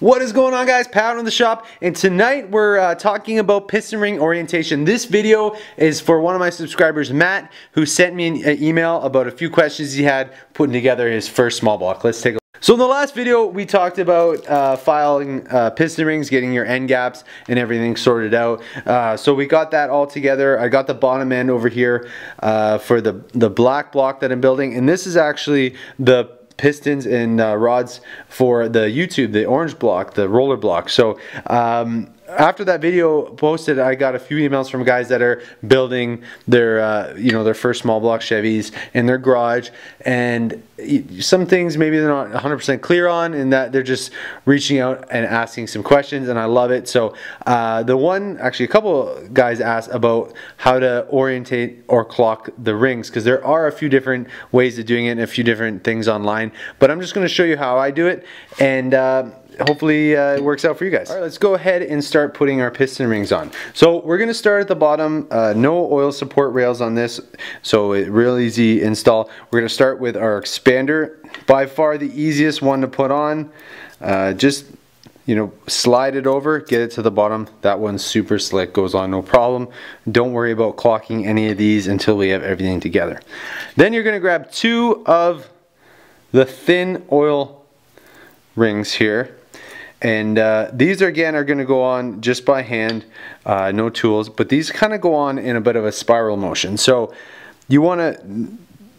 What is going on, guys? Pat on the shop, and tonight we're talking about piston ring orientation. This video is for one of my subscribers, Matt, who sent me an email about a few questions he had putting together his first small block. Let's take a look. So in the last video we talked about filing piston rings, getting your end gaps and everything sorted out. So we got that all together. I got the bottom end over here for the black block that I'm building, and this is actually the pistons and rods for the YouTube, the orange block, the roller block. So after that video posted, I got a few emails from guys that are building their you know, their first small block Chevys in their garage, and some things maybe they're not 100% clear on, and that they're just reaching out and asking some questions, and I love it. So actually a couple guys asked about how to orientate or clock the rings, because there are a few different ways of doing it and a few different things online, but I'm just going to show you how I do it, and hopefully it works out for you guys. All right, let's go ahead and start putting our piston rings on. So we're gonna start at the bottom. No oil support rails on this, so it real easy install. We're gonna start with our expander, by far the easiest one to put on. Just, you know, slide it over, get it to the bottom. That one's super slick, goes on no problem. Don't worry about clocking any of these until we have everything together. Then you're gonna grab two of the thin oil rings here, and these are going to go on just by hand, no tools, but these kind of go on in a bit of a spiral motion. So you want to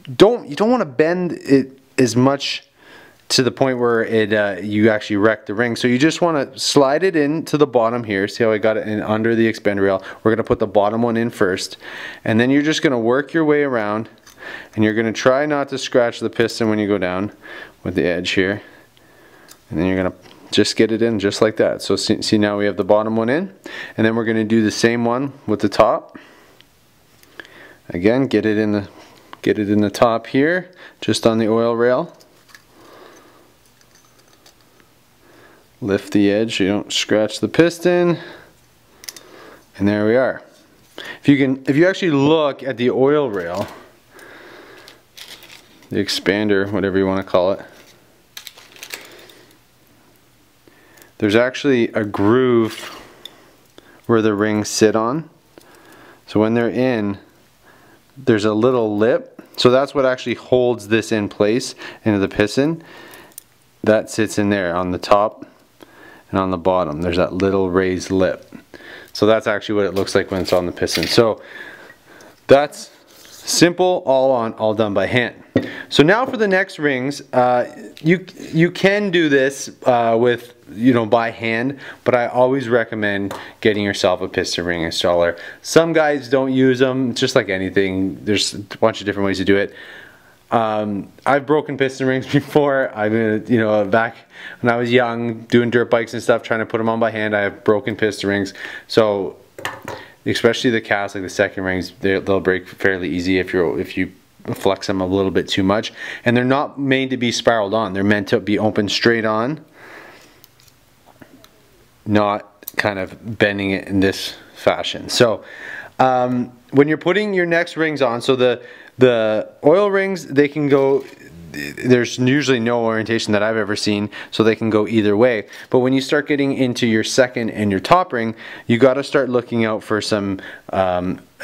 you don't want to bend it as much to the point where it you actually wreck the ring. So you just want to slide it in to the bottom here. See how I got it in under the expander rail? We're going to put the bottom one in first, and then you're just going to work your way around, and you're going to try not to scratch the piston when you go down with the edge here, and then you're going to just get it in just like that. So see, now we have the bottom one in, and then we're going to do the same one with the top. Again, get it in the top here, just on the oil rail. Lift the edge so you don't scratch the piston, and there we are. If you actually look at the oil rail, the expander, whatever you want to call it, there's actually a groove where the rings sit on. So when they're in, there's a little lip. So that's what actually holds this in place into the piston. That sits in there on the top and on the bottom. There's that little raised lip. So that's actually what it looks like when it's on the piston. So that's simple, all done by hand. So now for the next rings, you can do this with, you know, by hand, but I always recommend getting yourself a piston ring installer. Some guys don't use them. Just like anything, there's a bunch of different ways to do it. I've broken piston rings before. You know, back when I was young, doing dirt bikes and stuff, trying to put them on by hand, I have broken piston rings. So especially the cast, like the second rings, they'll break fairly easy if you flex them a little bit too much, and they're not made to be spiraled on. They're meant to be open straight on, not kind of bending it in this fashion. So when you're putting your next rings on, so the oil rings, they can go, there's usually no orientation that I've ever seen, so they can go either way. But when you start getting into your second and your top ring, you got to start looking out for some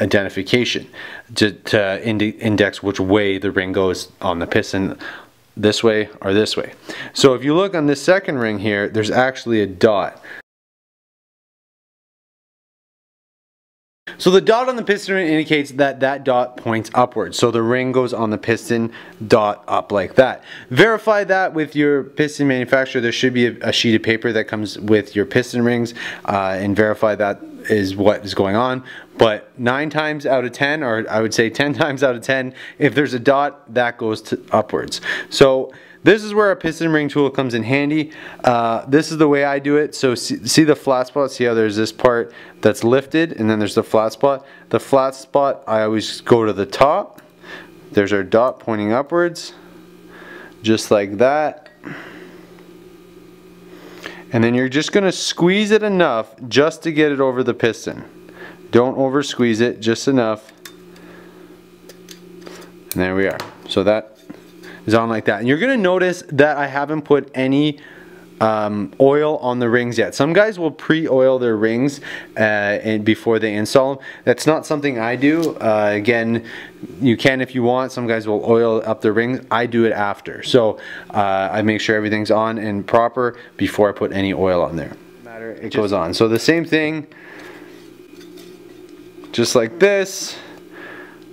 identification to index which way the ring goes on the piston, this way or this way. So if you look on this second ring here, there's actually a dot. So the dot on the piston ring indicates that that dot points upwards. So the ring goes on the piston dot up like that. Verify that with your piston manufacturer. There should be a sheet of paper that comes with your piston rings, and verify that is what is going on. But 9 times out of 10, or I would say 10 times out of 10, if there's a dot, that goes upwards. So this is where a piston ring tool comes in handy. This is the way I do it. So see the flat spot? See how there's this part that's lifted, and then there's the flat spot? The flat spot, I always go to the top. There's our dot pointing upwards, just like that. And then you're just gonna squeeze it enough just to get it over the piston. Don't over squeeze it, just enough. And there we are. So that is on like that, and you're gonna notice that I haven't put any oil on the rings yet. Some guys will pre-oil their rings and before they install them. That's not something I do. Again, you can if you want. Some guys will oil up their rings. I do it after. So I make sure everything's on and proper before I put any oil on there. It goes on. So the same thing, just like this,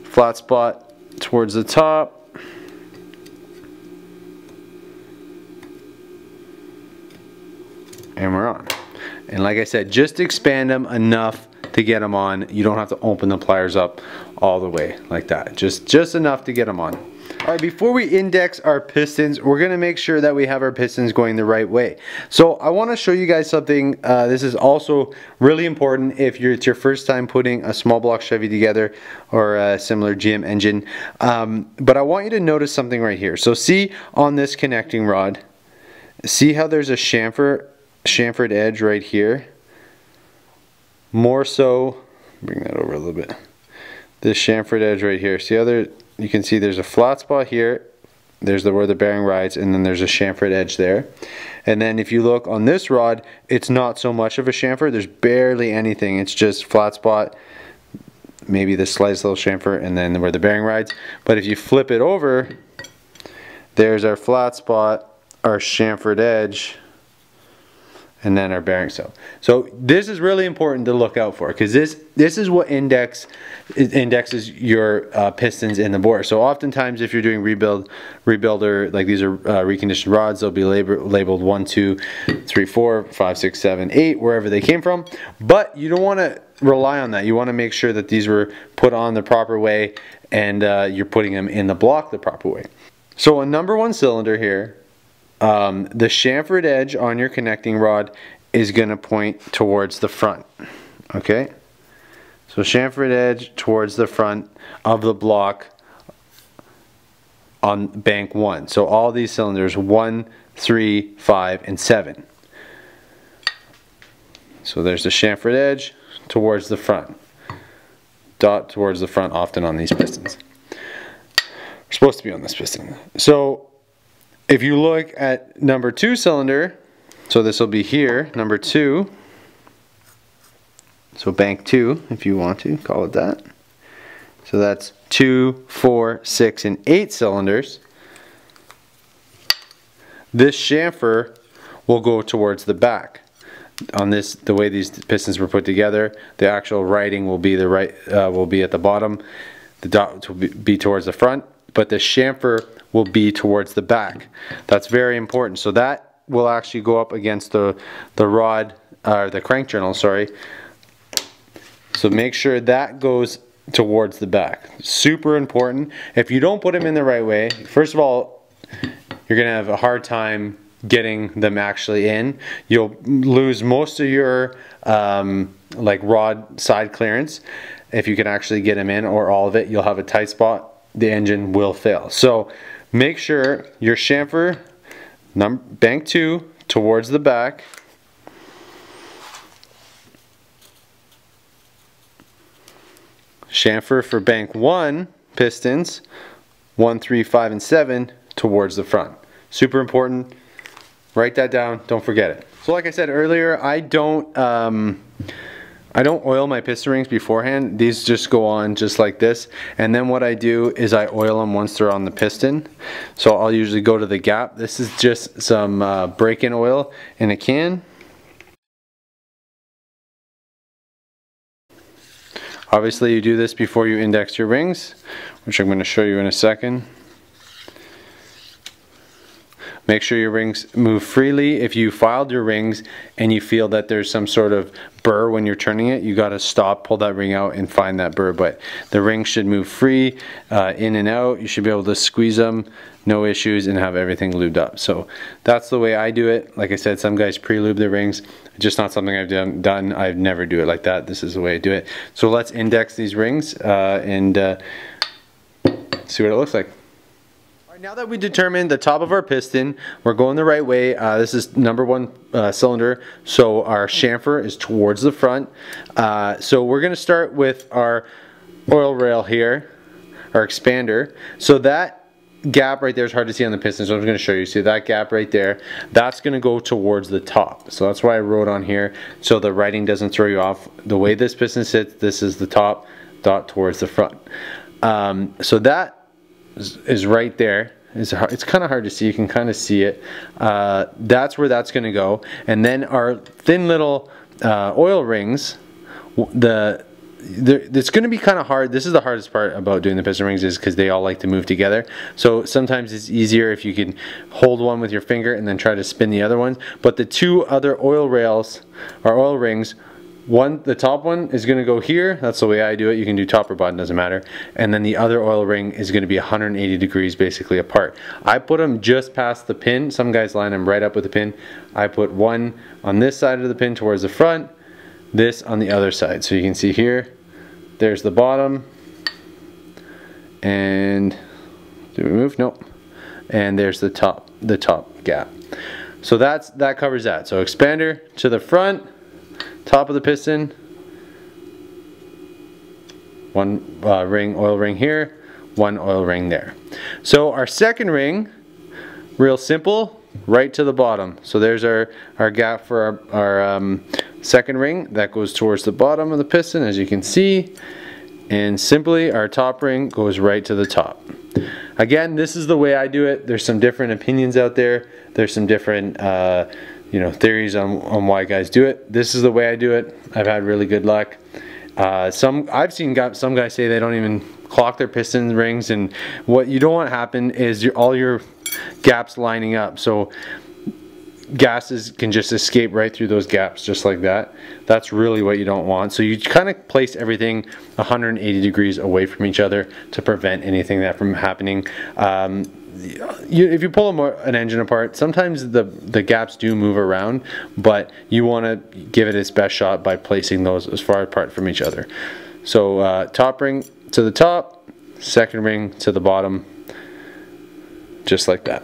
flat spot towards the top. And we're on. And like I said, just expand them enough to get them on. You don't have to open the pliers up all the way like that. Just enough to get them on. All right, before we index our pistons, we're gonna make sure that we have our pistons going the right way. So I wanna show you guys something. This is also really important if it's your first time putting a small block Chevy together or a similar GM engine. But I want you to notice something right here. So see on this connecting rod, see how there's a chamfered edge right here, more so, bring that over a little bit, this chamfered edge right here, see how there, you can see there's a flat spot here, there's where the bearing rides, and then there's a chamfered edge there. And then if you look on this rod, it's not so much of a chamfer, there's barely anything, it's just flat spot, maybe the slightest little chamfer, and then where the bearing rides. But if you flip it over, there's our flat spot, our chamfered edge, and then our bearing cell. So this is really important to look out for, because this is what indexes your pistons in the bore. So oftentimes if you're doing rebuilder, like these are reconditioned rods, they'll be labeled 1, 2, 3, 4, 5, 6, 7, 8, wherever they came from. But you don't want to rely on that. You want to make sure that these were put on the proper way, and you're putting them in the block the proper way. So a number one cylinder here, the chamfered edge on your connecting rod is going to point towards the front. Okay, so chamfered edge towards the front of the block on bank 1. So all these cylinders 1, 3, 5, and 7. So there's the chamfered edge towards the front. Dot towards the front often on these pistons. We're supposed to be on this piston. So if you look at number 2 cylinder, so this will be here, number 2, so bank 2 if you want to call it that. So that's 2, 4, 6, and 8 cylinders. This chamfer will go towards the back. On this, the way these pistons were put together, the actual writing will be at the bottom. The dot will be towards the front, but the chamfer will be towards the back. That's very important. So that will actually go up against the rod, or the crank journal, sorry. So make sure that goes towards the back. Super important. If you don't put them in the right way, first of all, you're gonna have a hard time getting them actually in. You'll lose most of your like rod side clearance. If you can actually get them in, or all of it, you'll have a tight spot. The engine will fail. So make sure your chamfer, bank 2, towards the back. Chamfer for bank 1 pistons, 1, 3, 5, and 7, towards the front. Super important. Write that down. Don't forget it. So like I said earlier, I don't oil my piston rings beforehand. These just go on just like this. And then what I do is I oil them once they're on the piston. So I'll usually go to the gap. This is just some break-in oil in a can. Obviously you do this before you index your rings, which I'm going to show you in a second. Make sure your rings move freely. If you filed your rings and you feel that there's some sort of burr when you're turning it, you gotta stop, pull that ring out, and find that burr. But the rings should move free, in and out. You should be able to squeeze them, no issues, and have everything lubed up. So that's the way I do it. Like I said, some guys pre-lube their rings. Just not something I've done. I've never do it like that. This is the way I do it. So let's index these rings and see what it looks like. Now that we determined the top of our piston, we're going the right way. This is number 1 cylinder, so our chamfer is towards the front. So we're going to start with our oil rail here, our expander. So that gap right there is hard to see on the piston, so I'm just going to show you. See that gap right there? That's going to go towards the top. So that's why I wrote on here, so the writing doesn't throw you off. The way this piston sits, this is the top dot towards the front. So that is right there. It's kind of hard to see. You can kind of see it. That's where that's going to go. And then our thin little oil rings, it's going to be kind of hard. This is the hardest part about doing the piston rings, is because they all like to move together. So sometimes it's easier if you can hold one with your finger and then try to spin the other one. But the two other oil rails, or oil rings, the top one is going to go here. That's the way I do it. You can do top or bottom, doesn't matter. And then the other oil ring is going to be 180 degrees basically apart. I put them just past the pin. Some guys line them right up with the pin. I put one on this side of the pin towards the front, this on the other side. So you can see here, there's the bottom, and did we move? Nope. And there's the top gap. So that covers that. So expander to the front, top of the piston, one oil ring here, one oil ring there. So our second ring, real simple, right to the bottom. So there's our gap for our second ring that goes towards the bottom of the piston, as you can see, and simply our top ring goes right to the top. Again, this is the way I do it. There's some different opinions out there. There's some different you know, theories on why guys do it. This is the way I do it. I've had really good luck. I've seen some guys say they don't even clock their piston rings, and what you don't want to happen is all your gaps lining up. So gases can just escape right through those gaps just like that. That's really what you don't want. So you kind of place everything 180 degrees away from each other to prevent anything that from happening. If you pull an engine apart, sometimes the gaps do move around, but you want to give it its best shot by placing those as far apart from each other. So top ring to the top, second ring to the bottom, just like that.